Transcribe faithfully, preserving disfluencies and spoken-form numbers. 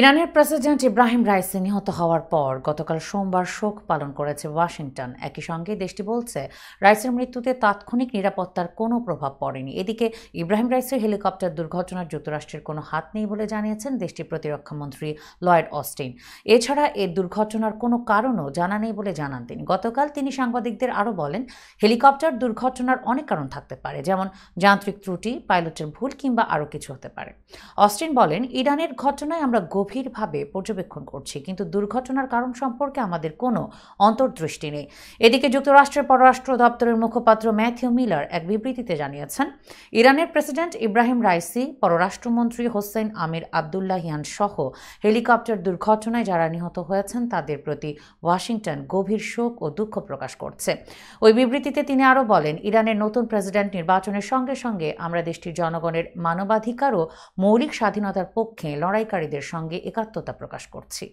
ইরানের president Ebrahim Raisi নিহত হওয়ার পর গতকাল সোমবার শোক পালন করেছে ওয়াশিংটন। একই সঙ্গে দেশটি বলছে রাইসির মৃত্যুতে তাৎক্ষণিক নিরাপত্তার কোনো প্রভাব পড়েনি। এদিকে ইব্রাহিম রাইসির হেলিকপ্টার দুর্ঘটনার যুক্তরাষ্ট্রের কোনো হাত নেই বলে জানিয়েছেন দেশটির প্রতিরক্ষামন্ত্রী লয়েড অস্টিন। এছাড়া এ দুর্ঘটনার কোনো কারণও জানা নেই বলে জানান তিনি। গতকাল তিনি সাংবাদিকদের আরও বলেন, হেলিকপ্টার দুর্ঘটনার অনেক কারণ থাকতে পারে, যেমন যান্ত্রিক ত্রুটি, পাইলটের ভুল কিংবা আরও কিছু হতে পারে। অস্টিন বলেন, ইরানের ঘটনায় আমরা গভীরভাবে পর্যবেক্ষণ করছি, কিন্তু দুর্ঘটনার কারণ সম্পর্কে আমাদের কোনো অন্তর্দৃষ্টি নেই। এদিকে যুক্তরাষ্ট্রের পররাষ্ট্র দপ্তরের মুখপাত্র ম্যাথিউ মিলার এক বিবৃতিতে জানিয়েছেন, ইরানের প্রেসিডেন্ট ইব্রাহিম রাইসি, পররাষ্ট্রমন্ত্রী হোসেন আমির আবদুল্লাহিয়ান সহ হেলিকপ্টার দুর্ঘটনায় যারা নিহত হয়েছেন তাদের প্রতি ওয়াশিংটন গভীর শোক ও দুঃখ প্রকাশ করছে। ওই বিবৃতিতে তিনি আরও বলেন, ইরানের নতুন প্রেসিডেন্ট নির্বাচনের সঙ্গে সঙ্গে আমরা দেশটির জনগণের মানবাধিকার ও মৌলিক স্বাধীনতার পক্ষে লড়াইকারীদের সঙ্গে একাত্মতা প্রকাশ করছি।